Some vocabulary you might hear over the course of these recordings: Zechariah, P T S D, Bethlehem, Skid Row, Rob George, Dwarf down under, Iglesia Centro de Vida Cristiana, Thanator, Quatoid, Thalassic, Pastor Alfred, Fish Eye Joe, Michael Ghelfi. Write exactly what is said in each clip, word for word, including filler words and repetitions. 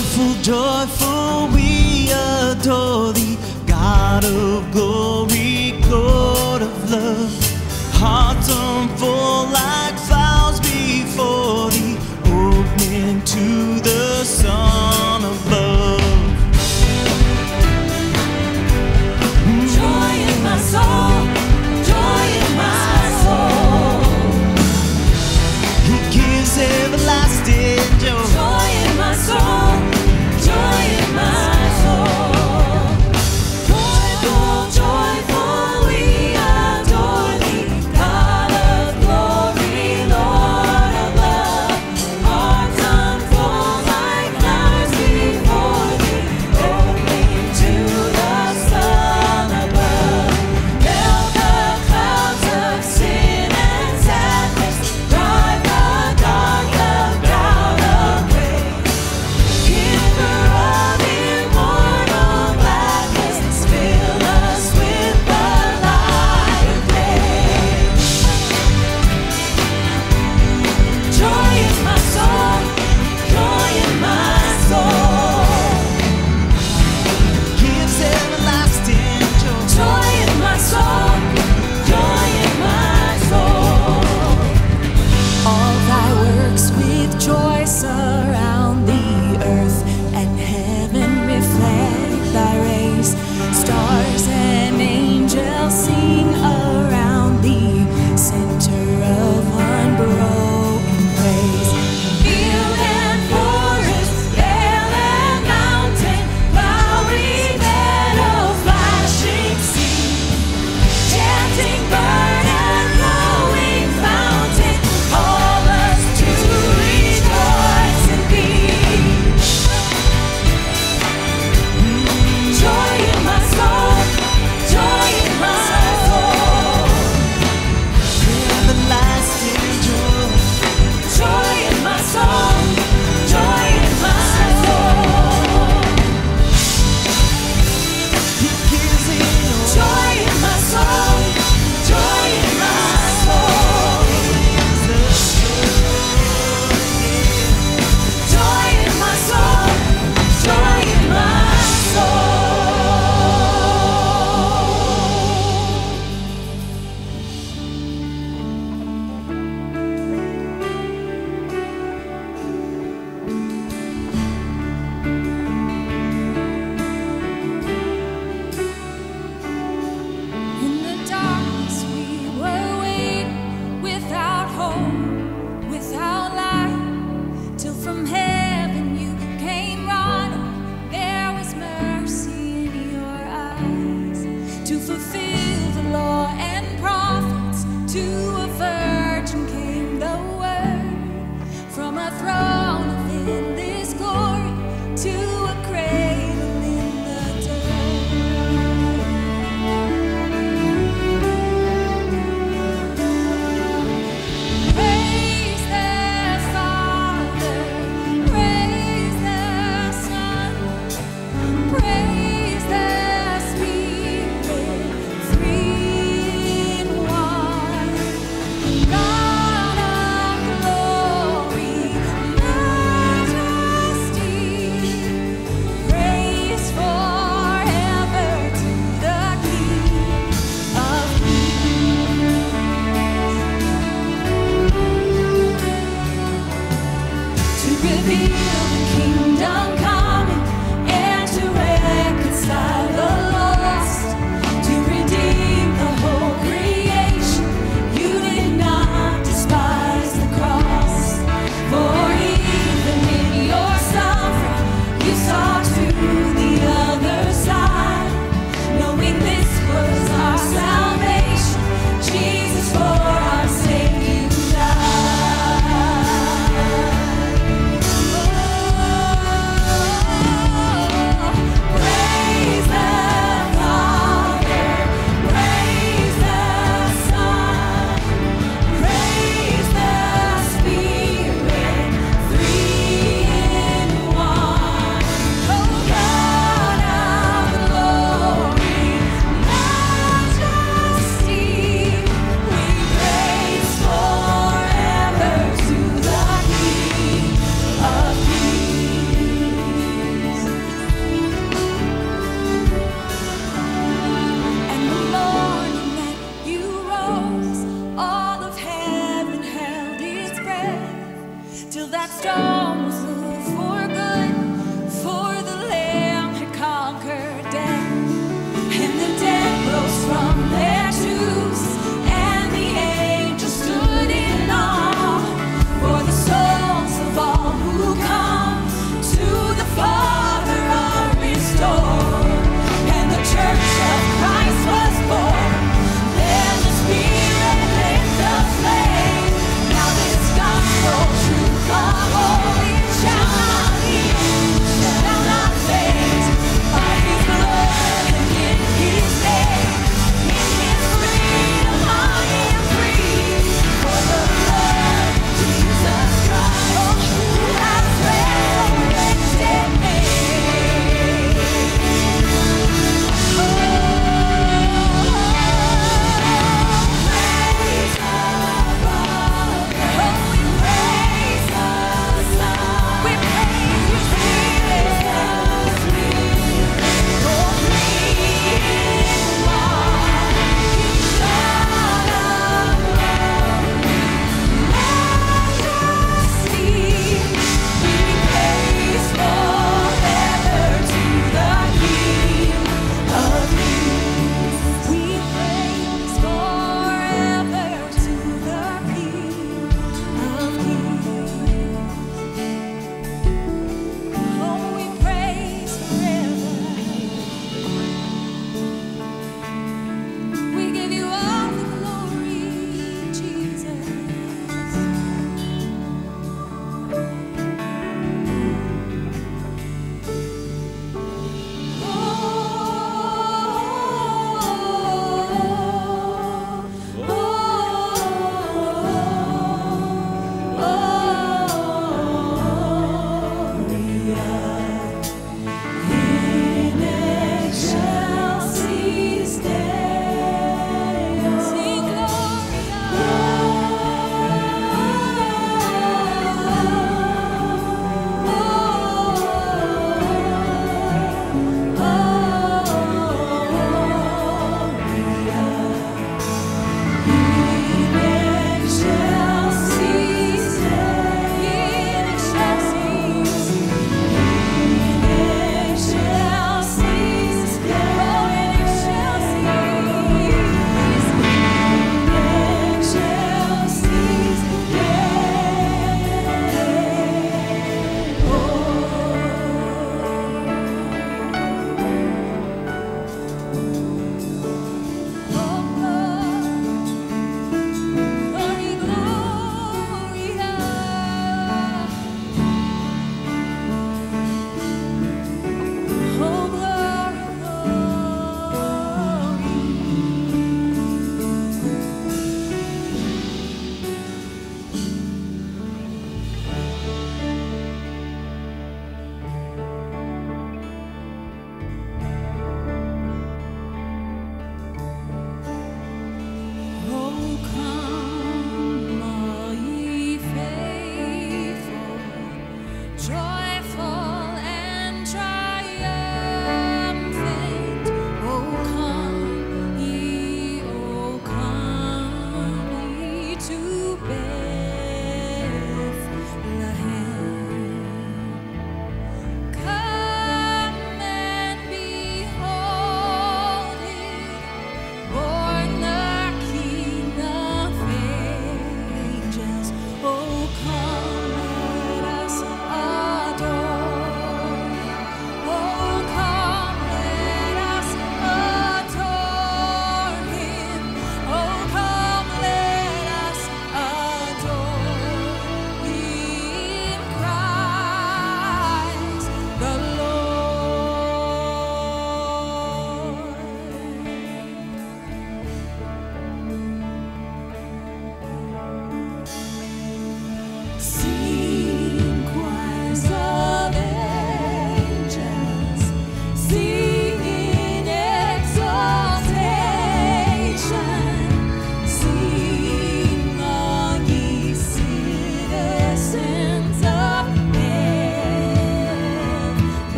Joyful, joyful, we adore Thee, God of glory, God of love. Hearts on full like flowers before Thee, open to the Son of love. Joy in my soul, joy in my soul. He gives everlasting joy. Joy in my soul, joy in my soul. Joyful, joyful, we adore Thee, God of glory, Lord of love. Hearts unfold like flowers before Thee, open to the sun above. Fill the clouds of sin and sadness, drive the dark cloud away. Giver of immortal gladness, fill us with the light of day. Joy in my soul, joy in my soul. Gives everlasting joy. Joy in my soul, joy in my soul. All Thy works with joy surround the earth, and heaven reflect Thy rays. Stars and angels sing around Thee, center of unbroken praise. Field and forest, vale and mountain, flowery meadow, flashing sea, chanting bird and flowing fountain, all us to rejoice in Thee. Joy in my soul, joy in my soul. Everlasting joy. Joy in my soul, joy in my soul. Gives it Joy in my soul, joy in my soul. Joy in my soul, joy in my soul. In the darkness we were waiting, without hope, without light, till from heaven You came running. There was mercy in Your eyes to fulfill the law and prophets. To a virgin came the Word, from a throne of endless glory to a cradle in the dirt. Praise the Father, praise the Son, praise the Spirit, three in one. God of glory, majesty, praise forever to the King of kings. To reveal the kingdom coming, and to reconcile the lost, to redeem the whole creation. You did not despise the cross, for even in Your suffering You saw to the other side. Knowing this was our salvation, Jesus for our sake You died. Oh, Oh,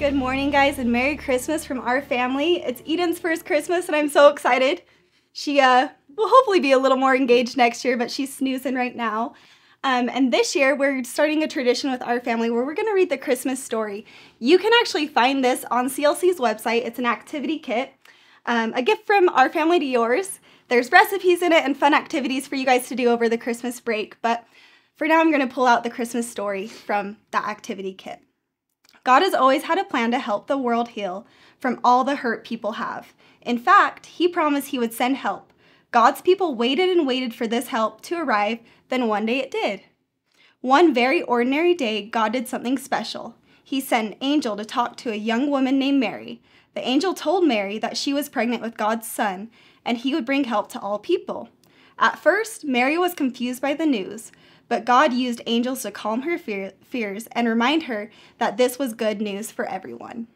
Good morning, guys, and Merry Christmas from our family. It's Eden's first Christmas, and I'm so excited. She uh, will hopefully be a little more engaged next year, but she's snoozing right now. Um, and this year, we're starting a tradition with our family where we're going to read the Christmas story. You can actually find this on C L C's website. It's an activity kit, um, a gift from our family to yours. There's recipes in it and fun activities for you guys to do over the Christmas break. But for now, I'm going to pull out the Christmas story from that activity kit. God has always had a plan to help the world heal from all the hurt people have. In fact, he promised he would send help. God's people waited and waited for this help to arrive, then one day it did. One very ordinary day, God did something special. He sent an angel to talk to a young woman named Mary. The angel told Mary that she was pregnant with God's son, and he would bring help to all people. At first, Mary was confused by the news, but God used angels to calm her fear, fears and remind her that this was good news for everyone.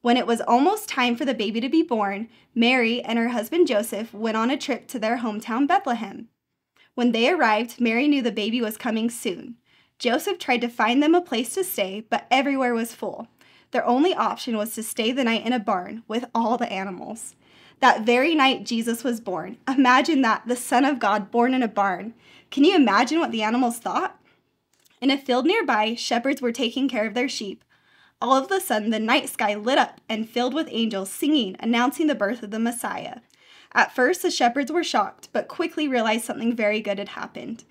When it was almost time for the baby to be born, Mary and her husband Joseph went on a trip to their hometown Bethlehem. When they arrived, Mary knew the baby was coming soon. Joseph tried to find them a place to stay, but everywhere was full. Their only option was to stay the night in a barn with all the animals. That very night, Jesus was born. Imagine that, the Son of God born in a barn. Can you imagine what the animals thought? In a field nearby, shepherds were taking care of their sheep. All of a sudden, the night sky lit up and filled with angels singing, announcing the birth of the Messiah. At first, the shepherds were shocked, but quickly realized something very good had happened.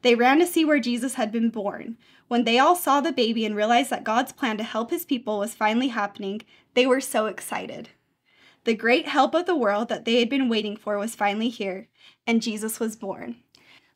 They ran to see where Jesus had been born. When they all saw the baby and realized that God's plan to help his people was finally happening, they were so excited. The great help of the world that they had been waiting for was finally here, and Jesus was born.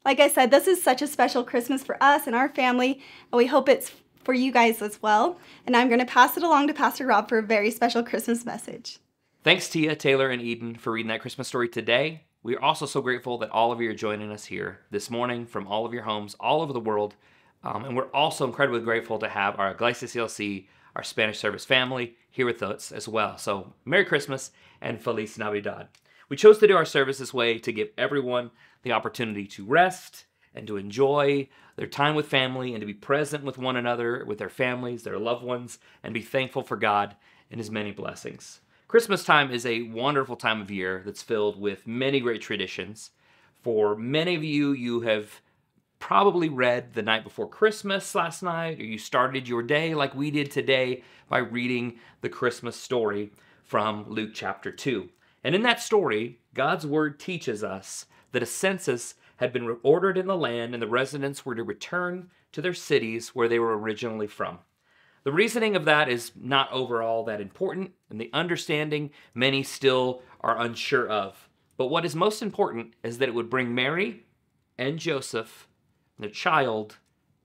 Like I said, this is such a special Christmas for us and our family, and we hope it's for you guys as well. And I'm going to pass it along to Pastor Rob for a very special Christmas message. Thanks, Tia, Taylor, and Eden for reading that Christmas story today. We are also so grateful that all of you are joining us here this morning from all of your homes all over the world. Um, and we're also incredibly grateful to have our Iglesia C L C, our Spanish service family, here with us as well. So Merry Christmas and Feliz Navidad. We chose to do our service this way to give everyone the opportunity to rest and to enjoy their time with family and to be present with one another, with their families, their loved ones, and be thankful for God and his many blessings. Christmas time is a wonderful time of year that's filled with many great traditions. For many of you, you have probably read The Night Before Christmas last night, or you started your day like we did today by reading the Christmas story from Luke chapter two. And in that story, God's word teaches us that a census had been ordered in the land, and the residents were to return to their cities where they were originally from. The reasoning of that is not overall that important, and the understanding many still are unsure of. But what is most important is that it would bring Mary and Joseph, the child,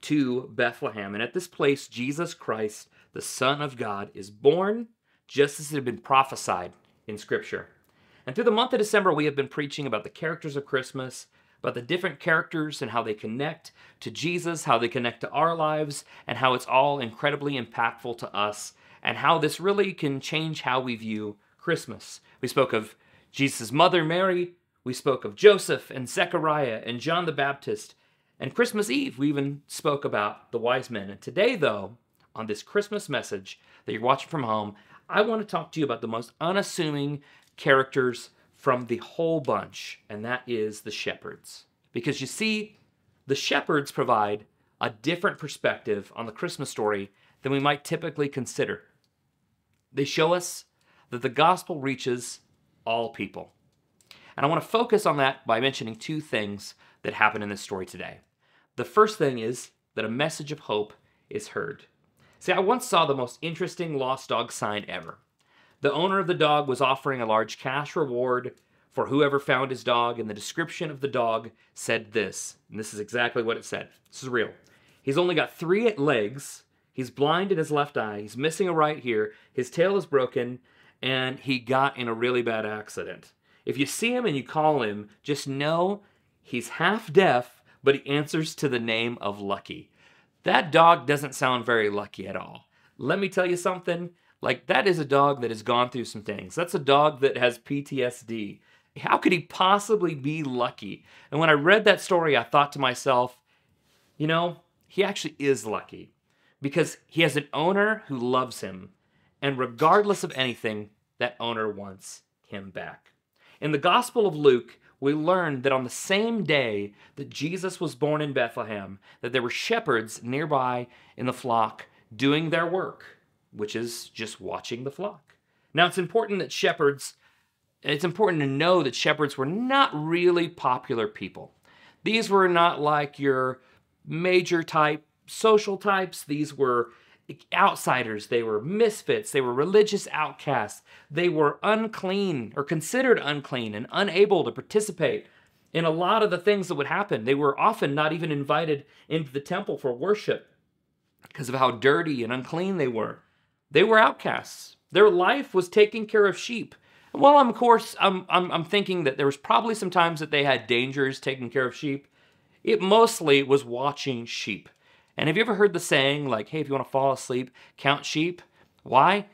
to Bethlehem. And at this place, Jesus Christ, the Son of God, is born, just as it had been prophesied in Scripture. And through the month of December, we have been preaching about the characters of Christmas, about the different characters and how they connect to Jesus, how they connect to our lives, and how it's all incredibly impactful to us, and how this really can change how we view Christmas. We spoke of Jesus' mother, Mary. We spoke of Joseph and Zechariah and John the Baptist. And Christmas Eve, we even spoke about the wise men. And today, though, on this Christmas message that you're watching from home, I want to talk to you about the most unassuming characters from the whole bunch, and that is the shepherds. Because you see, the shepherds provide a different perspective on the Christmas story than we might typically consider. They show us that the gospel reaches all people. And I want to focus on that by mentioning two things that happen in this story today. The first thing is that a message of hope is heard. See, I once saw the most interesting lost dog sign ever. The owner of the dog was offering a large cash reward for whoever found his dog, and the description of the dog said this, and this is exactly what it said. This is real. He's only got three legs, he's blind in his left eye, he's missing a right ear, his tail is broken, and he got in a really bad accident. If you see him and you call him, just know he's half deaf, but he answers to the name of Lucky. That dog doesn't sound very lucky at all. Let me tell you something. Like, that is a dog that has gone through some things. That's a dog that has P T S D. How could he possibly be lucky? And when I read that story, I thought to myself, you know, he actually is lucky because he has an owner who loves him and regardless of anything, that owner wants him back. In the Gospel of Luke, we learn that on the same day that Jesus was born in Bethlehem, that there were shepherds nearby in the flock doing their work, which is just watching the flock. Now, it's important that shepherds, it's important to know that shepherds were not really popular people. These were not like your major type social types. These were outsiders. They were misfits. They were religious outcasts. They were unclean, or considered unclean, and unable to participate in a lot of the things that would happen. They were often not even invited into the temple for worship because of how dirty and unclean they were. They were outcasts. Their life was taking care of sheep. And while I'm, of course, I'm, I'm, I'm thinking that there was probably some times that they had dangers taking care of sheep, it mostly was watching sheep. And have you ever heard the saying, like, hey, if you want to fall asleep, count sheep? Why?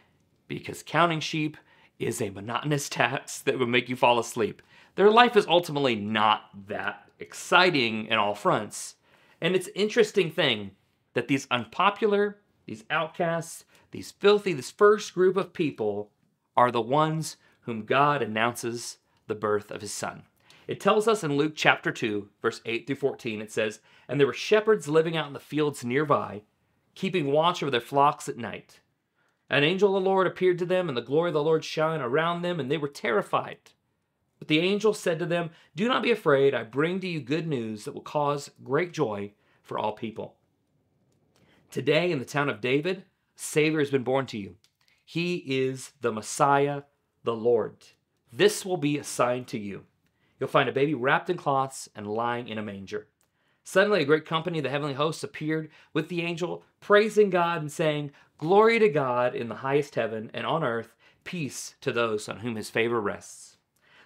Because counting sheep is a monotonous task that would make you fall asleep. Their life is ultimately not that exciting in all fronts. And it's an interesting thing that these unpopular, these outcasts, these filthy, this first group of people are the ones whom God announces the birth of his son. It tells us in Luke chapter two, verse eight through fourteen, it says, "And there were shepherds living out in the fields nearby, keeping watch over their flocks at night. An angel of the Lord appeared to them, and the glory of the Lord shone around them, and they were terrified. But the angel said to them, 'Do not be afraid. I bring to you good news that will cause great joy for all people. Today in the town of David, a Savior has been born to you. He is the Messiah, the Lord. This will be a sign to you. You'll find a baby wrapped in cloths and lying in a manger.' Suddenly a great company of the heavenly hosts appeared with the angel, praising God and saying, 'Glory to God in the highest heaven, and on earth peace to those on whom his favor rests.'"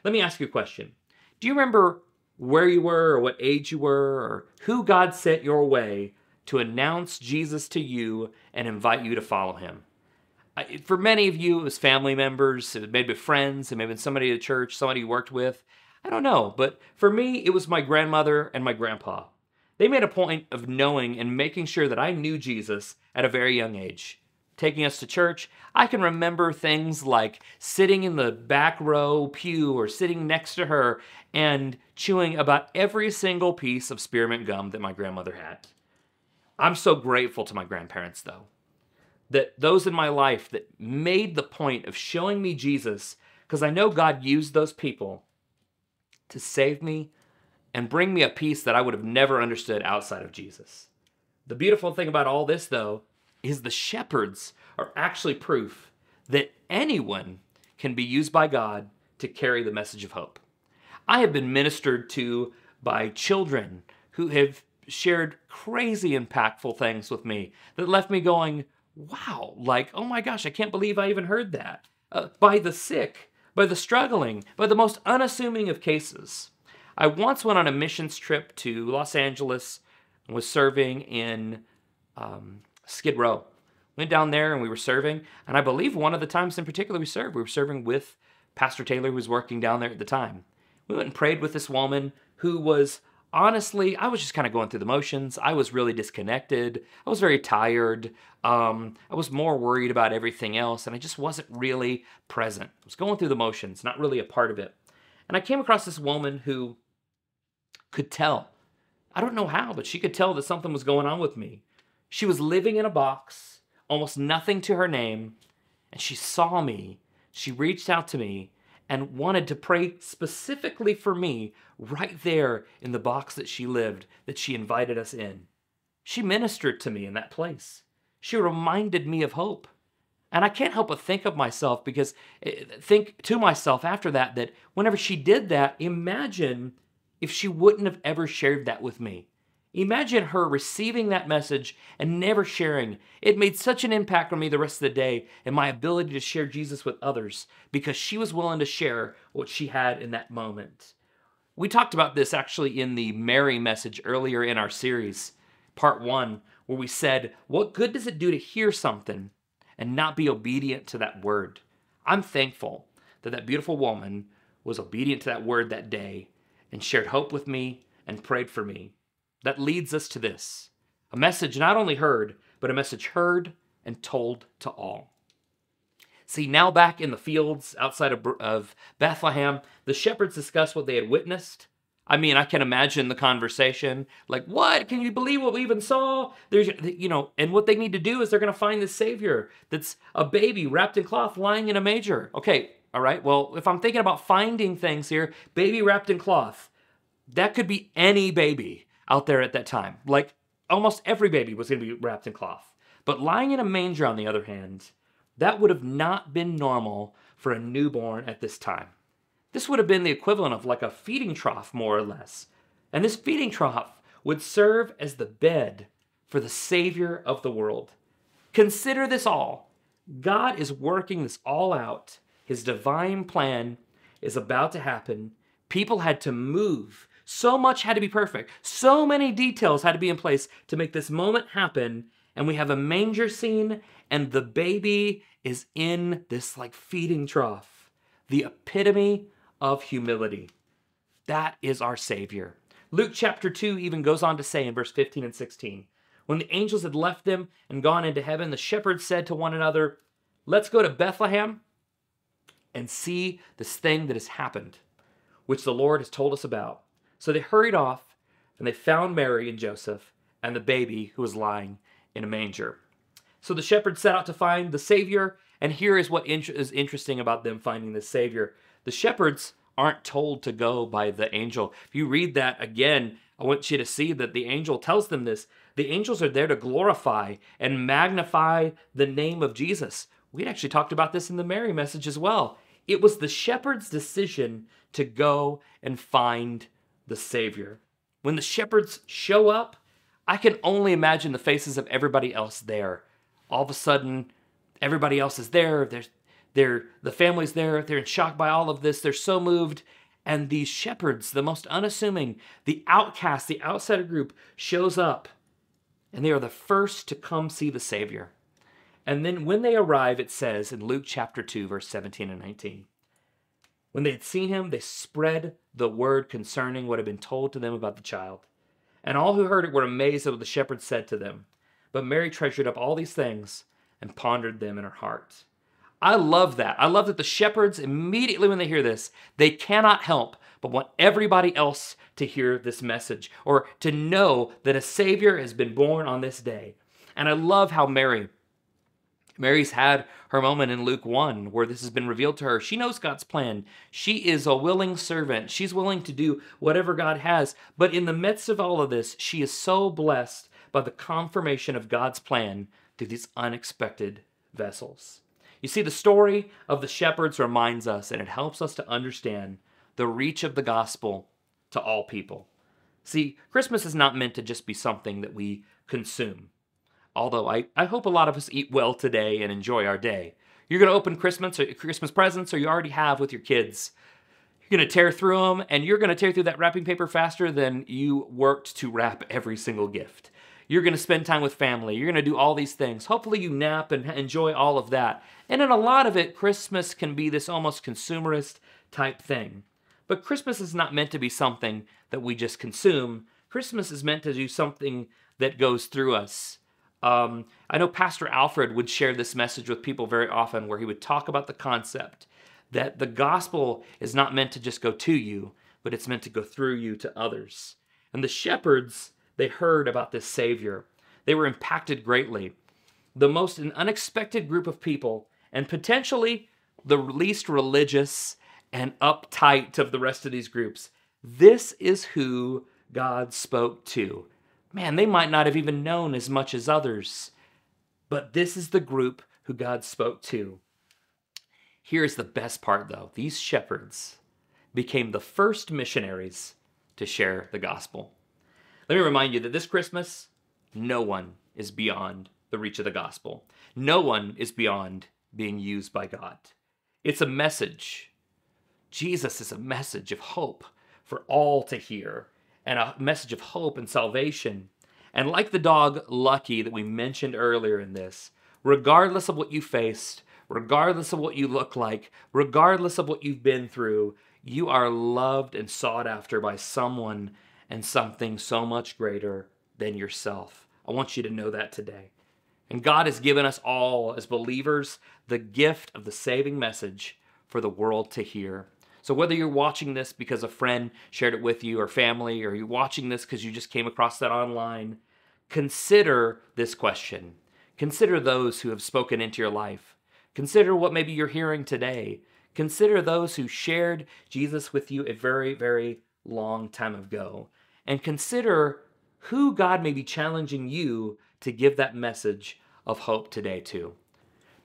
Let me ask you a question. Do you remember where you were, or what age you were, or who God sent your way to announce Jesus to you and invite you to follow him? For many of you, it was family members, it may have been friends, it may have been somebody at the church, somebody you worked with. I don't know, but for me, it was my grandmother and my grandpa. They made a point of knowing and making sure that I knew Jesus at a very young age, taking us to church. I can remember things like sitting in the back row pew or sitting next to her and chewing about every single piece of spearmint gum that my grandmother had. I'm so grateful to my grandparents, though, that those in my life that made the point of showing me Jesus, because I know God used those people to save me and bring me a peace that I would have never understood outside of Jesus. The beautiful thing about all this, though, is the shepherds are actually proof that anyone can be used by God to carry the message of hope. I have been ministered to by children who have shared crazy impactful things with me that left me going, wow, like, oh my gosh, I can't believe I even heard that. Uh, by the sick, by the struggling, by the most unassuming of cases. I once went on a missions trip to Los Angeles and was serving in um, Skid Row. Went down there and we were serving, and I believe one of the times in particular we served, we were serving with Pastor Taylor, who was working down there at the time. We went and prayed with this woman who was, honestly, I was just kind of going through the motions. I was really disconnected. I was very tired. Um, I was more worried about everything else, and I just wasn't really present. I was going through the motions, not really a part of it. And I came across this woman who could tell. I don't know how, but she could tell that something was going on with me. She was living in a box, almost nothing to her name, and she saw me. She reached out to me and wanted to pray specifically for me right there in the box that she lived, that she invited us in. She ministered to me in that place. She reminded me of hope. And I can't help but think of myself, because think to myself after that, that whenever she did that, imagine if she wouldn't have ever shared that with me. Imagine her receiving that message and never sharing. It made such an impact on me the rest of the day and my ability to share Jesus with others, because she was willing to share what she had in that moment. We talked about this actually in the Mary message earlier in our series, part one, where we said, what good does it do to hear something and not be obedient to that word? I'm thankful that that beautiful woman was obedient to that word that day and shared hope with me and prayed for me. That leads us to this, a message not only heard, but a message heard and told to all. See, now back in the fields outside of, of Bethlehem, the shepherds discussed what they had witnessed. I mean, I can imagine the conversation. Like, what? Can you believe what we even saw? There's, you know, and what they need to do is they're going to find this Savior that's a baby wrapped in cloth lying in a manger. Okay, all right, well, if I'm thinking about finding things here, baby wrapped in cloth, that could be any baby out there at that time. Like, almost every baby was going to be wrapped in cloth. But lying in a manger, on the other hand, that would have not been normal for a newborn at this time. This would have been the equivalent of like a feeding trough, more or less. And this feeding trough would serve as the bed for the Savior of the world. Consider this all. God is working this all out. His divine plan is about to happen. People had to move. So much had to be perfect. So many details had to be in place to make this moment happen. And we have a manger scene, and the baby is in this like feeding trough. The epitome of humility. That is our Savior. Luke chapter two even goes on to say in verse fifteen and sixteen, when the angels had left them and gone into heaven, the shepherds said to one another, let's go to Bethlehem and see this thing that has happened, which the Lord has told us about. So they hurried off, and they found Mary and Joseph and the baby who was lying in a manger. So the shepherds set out to find the Savior, and here is what in- is interesting about them finding the Savior. The shepherds aren't told to go by the angel. If you read that again, I want you to see that the angel tells them this. The angels are there to glorify and magnify the name of Jesus. We'd actually talked about this in the Mary message as well. It was the shepherd's decision to go and find the Savior. When the shepherds show up, I can only imagine the faces of everybody else there. All of a sudden, everybody else is there. There's They're, the family's there, they're in shock by all of this, they're so moved. And these shepherds, the most unassuming, the outcast, the outsider group, shows up. And they are the first to come see the Savior. And then when they arrive, it says in Luke chapter two, verse seventeen and nineteen, when they had seen him, they spread the word concerning what had been told to them about the child. And all who heard it were amazed at what the shepherds said to them. But Mary treasured up all these things and pondered them in her heart. I love that. I love that the shepherds, immediately when they hear this, they cannot help but want everybody else to hear this message or to know that a Savior has been born on this day. And I love how Mary, Mary's had her moment in Luke one where this has been revealed to her. She knows God's plan. She is a willing servant. She's willing to do whatever God has. But in the midst of all of this, she is so blessed by the confirmation of God's plan through these unexpected vessels. You see, the story of the shepherds reminds us, and it helps us to understand the reach of the gospel to all people. See, Christmas is not meant to just be something that we consume. Although I, I hope a lot of us eat well today and enjoy our day. You're going to open Christmas or Christmas presents, or you already have with your kids. You're going to tear through them, and you're going to tear through that wrapping paper faster than you worked to wrap every single gift. You're going to spend time with family. You're going to do all these things. Hopefully you nap and enjoy all of that. And in a lot of it, Christmas can be this almost consumerist type thing. But Christmas is not meant to be something that we just consume. Christmas is meant to do something that goes through us. Um, I know Pastor Alfred would share this message with people very often, where he would talk about the concept that the gospel is not meant to just go to you, but it's meant to go through you to others. And the shepherds, they heard about this Savior. They were impacted greatly. The most unexpected group of people, and potentially the least religious and uptight of the rest of these groups. This is who God spoke to. Man, they might not have even known as much as others, but this is the group who God spoke to. Here's the best part, though. These shepherds became the first missionaries to share the gospel. Let me remind you that this Christmas, no one is beyond the reach of the gospel. No one is beyond being used by God. It's a message. Jesus is a message of hope for all to hear, and a message of hope and salvation. And like the dog Lucky that we mentioned earlier in this, regardless of what you faced, regardless of what you look like, regardless of what you've been through, you are loved and sought after by someone and something so much greater than yourself. I want you to know that today. And God has given us all as believers the gift of the saving message for the world to hear. So whether you're watching this because a friend shared it with you or family, or you're watching this because you just came across that online, consider this question. Consider those who have spoken into your life. Consider what maybe you're hearing today. Consider those who shared Jesus with you a very, very long time ago. And consider who God may be challenging you to give that message of hope today to.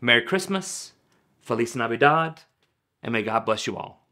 Merry Christmas, Feliz Navidad, and may God bless you all.